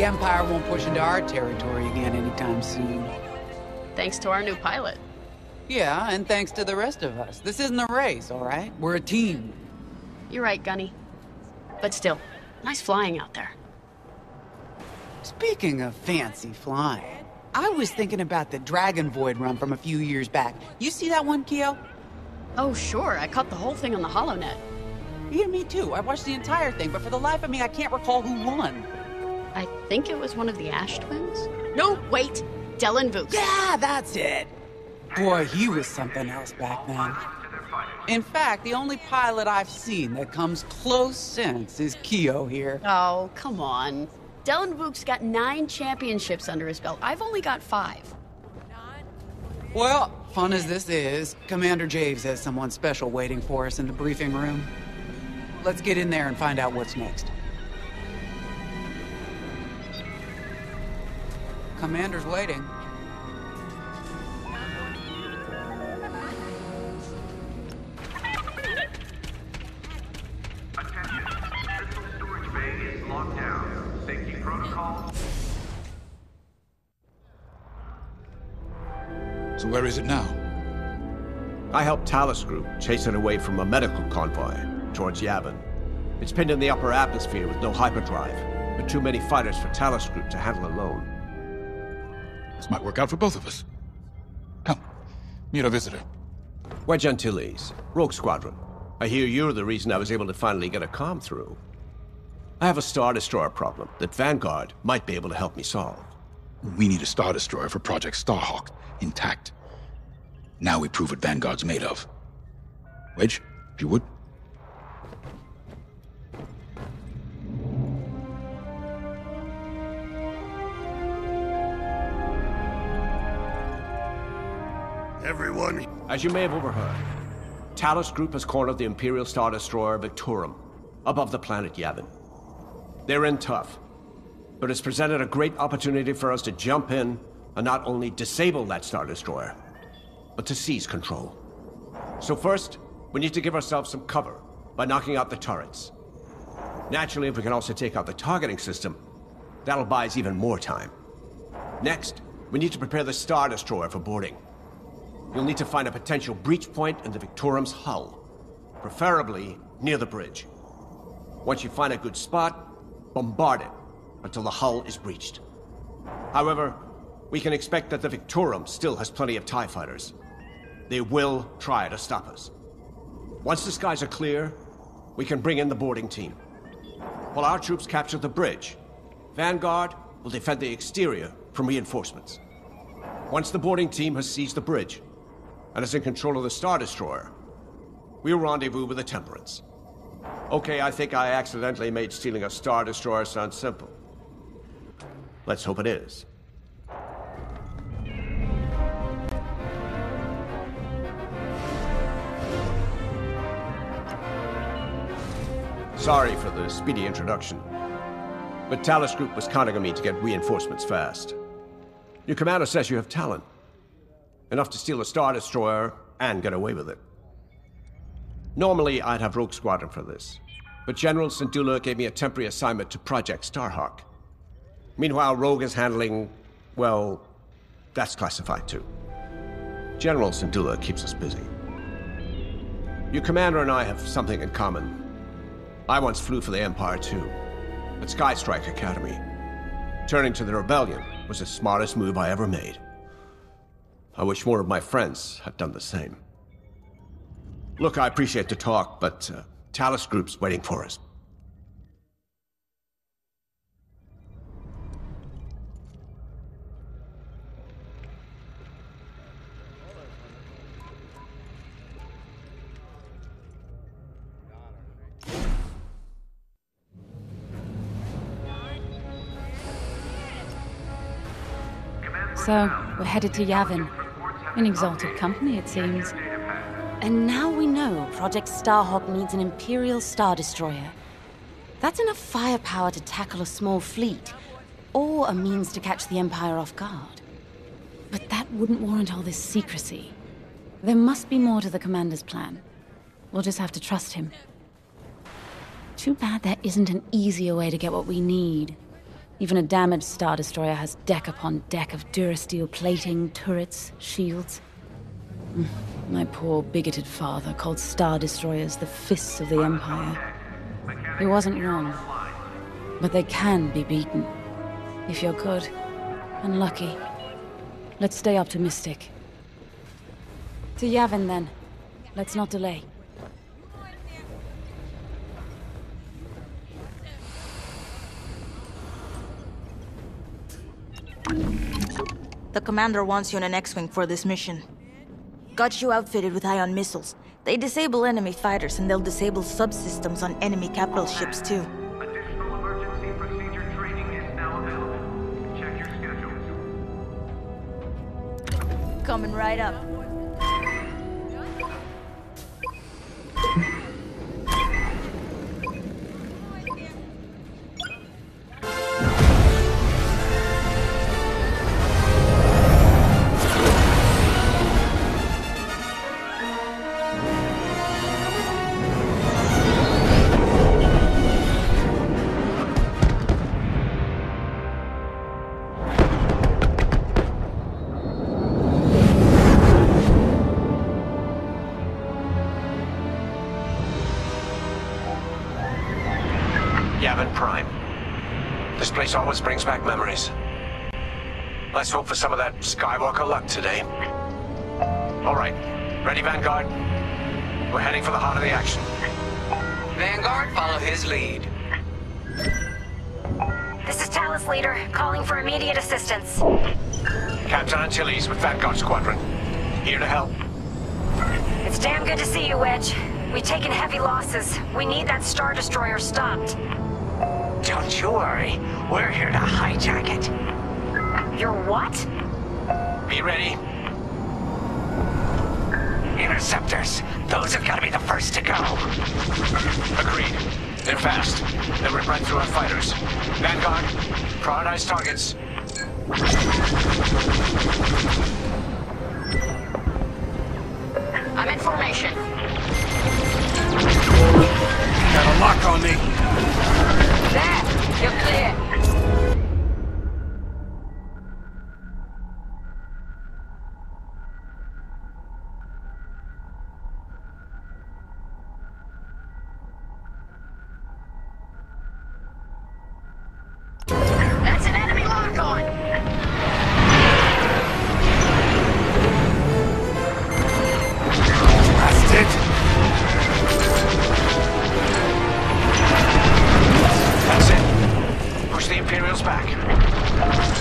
The Empire won't push into our territory again anytime soon. Thanks to our new pilot. Yeah, and thanks to the rest of us. This isn't a race, all right? We're a team. You're right, Gunny. But still, nice flying out there. Speaking of fancy flying, I was thinking about the Dragon Void run from a few years back. You see that one, Keo? Oh, sure. I caught the whole thing on the holonet. Yeah, me too. I watched the entire thing, but for the life of me, I can't recall who won. I think it was one of the Ash twins? No, wait! Dellen Vooks. Yeah, that's it! Boy, he was something else back then. In fact, the only pilot I've seen that comes close since is Keo here. Oh, come on. Dellen Vooks got 9 championships under his belt. I've only got 5. Well, fun as this is, Commander Javes has someone special waiting for us in the briefing room. Let's get in there and find out what's next. Commander's waiting. Attention. Crystal storage bay is locked down. Safety protocol. So where is it now? I helped Talus Group chase it away from a medical convoy towards Yavin. It's pinned in the upper atmosphere with no hyperdrive, but too many fighters for Talus Group to handle alone. This might work out for both of us. Come, meet our visitor. Wedge Antilles, Rogue Squadron. I hear you're the reason I was able to finally get a comm through. I have a Star Destroyer problem that Vanguard might be able to help me solve. We need a Star Destroyer for Project Starhawk, intact. Now we prove what Vanguard's made of. Wedge, if you would. Everyone. As you may have overheard, Talus Group has cornered the Imperial Star Destroyer Victorum, above the planet Yavin. They're in tough, but it's presented a great opportunity for us to jump in and not only disable that Star Destroyer, but to seize control. So first, we need to give ourselves some cover by knocking out the turrets. Naturally, if we can also take out the targeting system, that'll buy us even more time. Next, we need to prepare the Star Destroyer for boarding. You'll need to find a potential breach point in the Victorum's hull, preferably near the bridge. Once you find a good spot, bombard it until the hull is breached. However, we can expect that the Victorum still has plenty of TIE fighters. They will try to stop us. Once the skies are clear, we can bring in the boarding team. While our troops capture the bridge, Vanguard will defend the exterior from reinforcements. Once the boarding team has seized the bridge, and is in control of the Star Destroyer, we'll rendezvous with the Temperance. Okay, I think I accidentally made stealing a Star Destroyer sound simple. Let's hope it is. Sorry for the speedy introduction, but Talus Group was counting on me to get reinforcements fast. Your commander says you have talent. Enough to steal a Star Destroyer and get away with it. Normally, I'd have Rogue Squadron for this, but General Syndulla gave me a temporary assignment to Project Starhawk. Meanwhile, Rogue is handling... well, that's classified too. General Syndulla keeps us busy. Your commander and I have something in common. I once flew for the Empire too, at Skystrike Academy. Turning to the Rebellion was the smartest move I ever made. I wish more of my friends had done the same. Look, I appreciate the talk, but Talus Group's waiting for us. So, we're headed to Yavin. In exalted company, it seems. And now we know Project Starhawk needs an Imperial Star Destroyer. That's enough firepower to tackle a small fleet, or a means to catch the Empire off guard. But that wouldn't warrant all this secrecy. There must be more to the Commander's plan. We'll just have to trust him. Too bad there isn't an easier way to get what we need. Even a damaged Star Destroyer has deck upon deck of Durasteel plating, turrets, shields. My poor bigoted father called Star Destroyers the fists of the Empire. He wasn't wrong, but they can be beaten, if you're good and lucky. Let's stay optimistic. To Yavin, then. Let's not delay. The commander wants you in an X-Wing for this mission. Got you outfitted with ion missiles. They disable enemy fighters, and they'll disable subsystems on enemy capital ships, too. Additional emergency procedure training is now available. Check your schedules. Coming right up. Yavin Prime. This place always brings back memories. Let's hope for some of that Skywalker luck today. Alright, ready Vanguard? We're heading for the heart of the action. Vanguard, follow his lead. This is Talus Leader, calling for immediate assistance. Captain Antilles with Vanguard Squadron. Here to help. It's damn good to see you, Wedge. We've taken heavy losses. We need that Star Destroyer stopped. Don't you worry. We're here to hijack it. You're what? Be ready. Interceptors. Those have got to be the first to go. Agreed. They're fast. They would run through our fighters. Vanguard, prioritize targets. I'm in formation. Got a lock on me. That! You're clear! That's an enemy lock on! Blast it! Imperials back.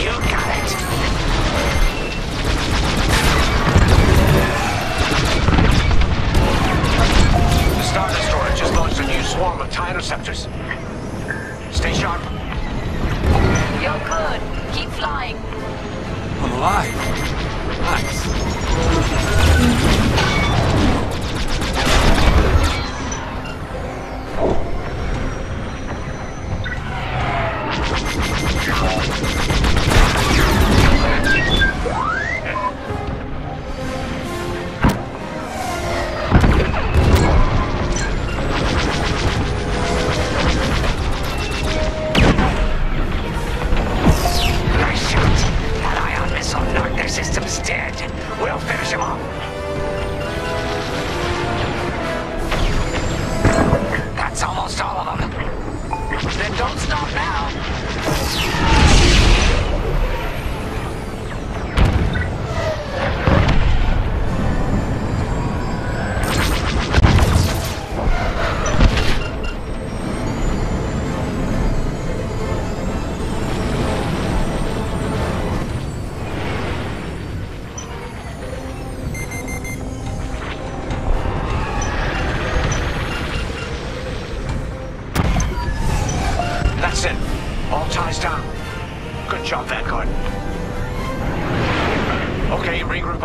You got it. The Star Destroyer just launched a new swarm of TIE interceptors. Stay sharp. You're good. Keep flying. I'm alive. Nice.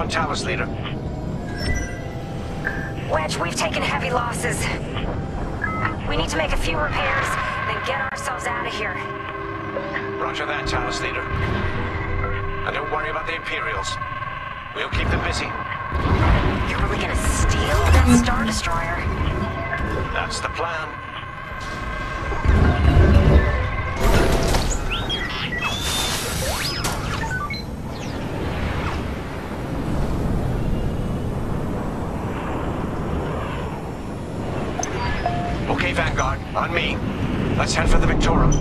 Talus Leader. Wedge, we've taken heavy losses. We need to make a few repairs, then get ourselves out of here. Roger that, Talus Leader. And don't worry about the Imperials. We'll keep them busy. You're really gonna steal that Star Destroyer? That's the plan. Vanguard, on me. Let's head for the Victorum.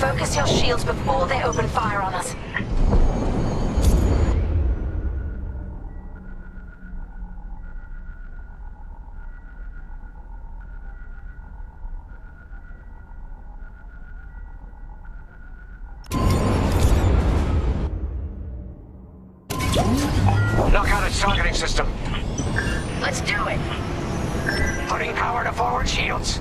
Focus your shields before they open fire on us. Targeting system. Let's do it. Putting power to forward shields.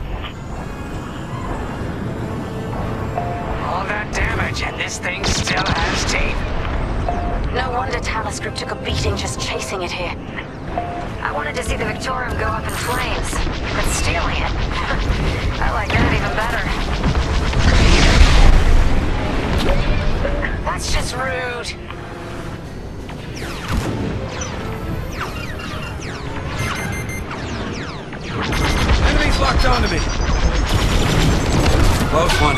All that damage, and this thing still has teeth. No wonder Talus Group took a beating just chasing it here. I wanted to see the Victorum go up in flames, but stealing it. I like that even better. That's just rude. Enemies locked onto me. Close one.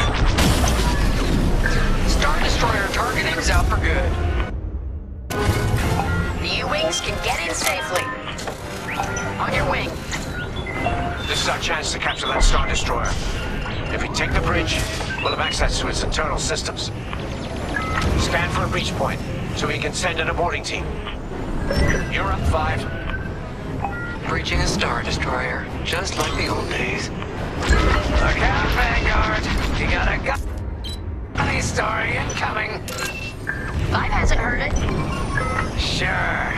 Star Destroyer targeting's out for good. The U-Wings can get in safely. On your wing. This is our chance to capture that Star Destroyer. If we take the bridge, we'll have access to its internal systems. Stand for a breach point, so we can send an aborting team. You're up 5. Breaching a Star Destroyer, just like the old days. Look out, Vanguard! You got a gunny story incoming! Life hasn't heard it. Sure.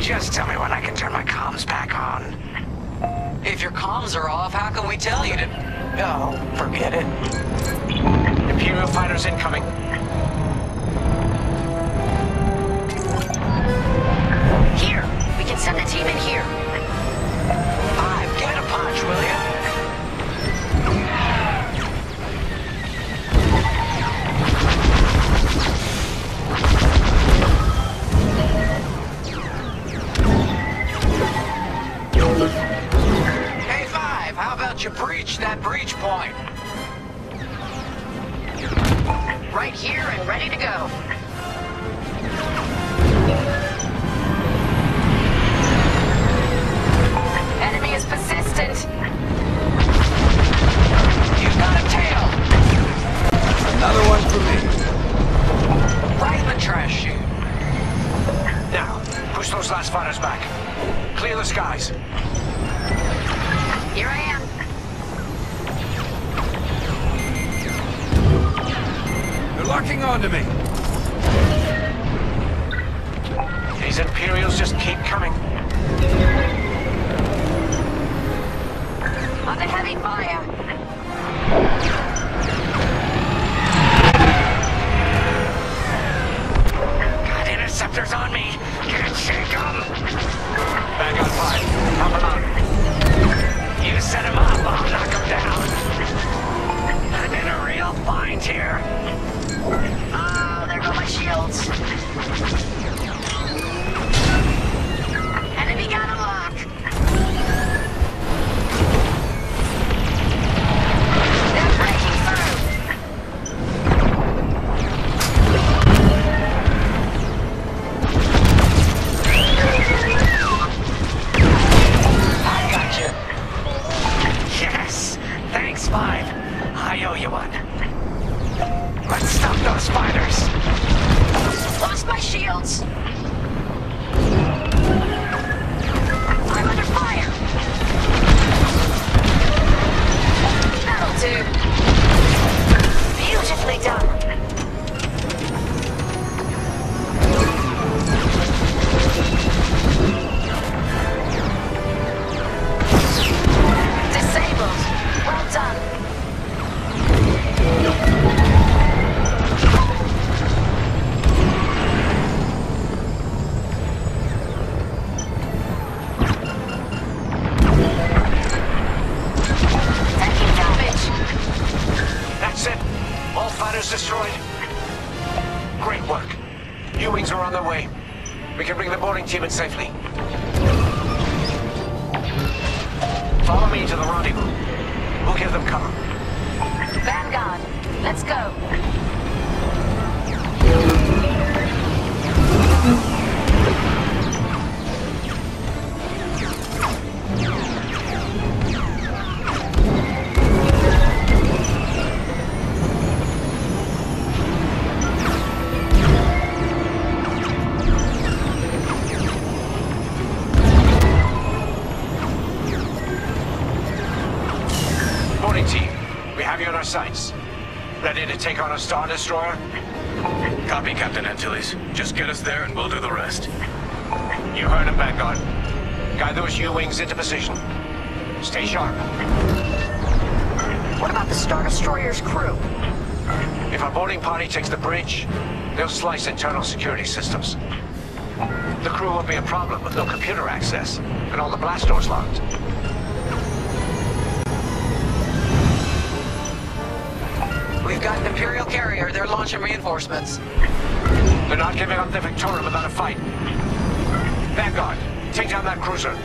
Just tell me when I can turn my comms back on. If your comms are off, how can we tell you to... No, forget it. Imperial fighters incoming. Here! We can send the team in here. 5, get a punch, will ya? Hey, 5, how about you breach that breach point? Right here and ready to go. Is persistent. You've got a tail. Another one for me. Right in the trash chute. Now, push those last fighters back. Clear the skies. Here I am. They're locking onto me. These Imperials just keep coming. Under heavy fire. Got interceptors on me. Can't shake them. Back on 5. Pop them out. You set him up, I'll knock him down. I'm in a real bind here. Oh, there go my shields. Enemy got a lock. Safely. Follow me to the rendezvous. We'll give them cover. Vanguard, let's go. Starfleet team, we have you in our sights. Ready to take on a Star Destroyer? Copy, Captain Antilles. Just get us there and we'll do the rest. You heard him, Vanguard. Guide those U-wings into position. Stay sharp. What about the Star Destroyer's crew? If our boarding party takes the bridge, they'll slice internal security systems. The crew will be a problem with no computer access and all the blast doors locked. We've got an Imperial carrier. They're launching reinforcements. They're not giving up the Victorum without a fight. Vanguard, take down that cruiser.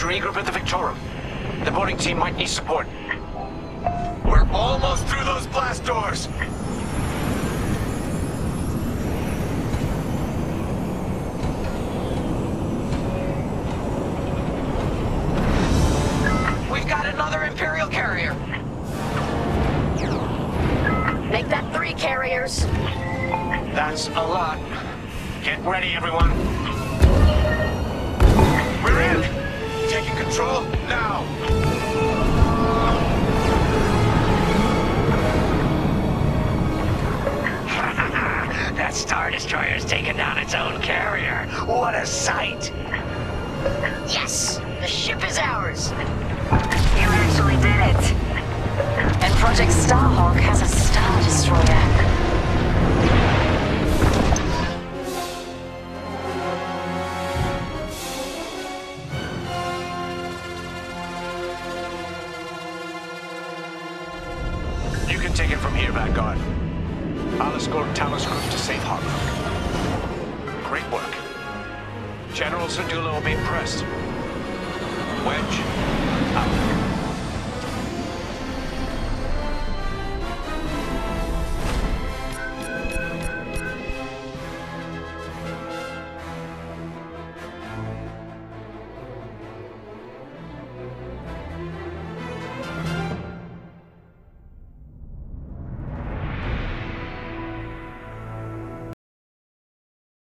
Regroup at the Victorum. The boarding team might need support. We're almost through those blast doors! We've got another Imperial carrier! Make that 3 carriers. That's a lot. Get ready, everyone. We're in! Taking control now! That Star Destroyer's taken down its own carrier! What a sight! Yes! The ship is ours! You actually did it! And Project Starhawk has a Star Destroyer. can take it from here, Vanguard. I'll escort Talus Group to safe harbor. Great work. General Syndulla will be impressed. Wedge, out.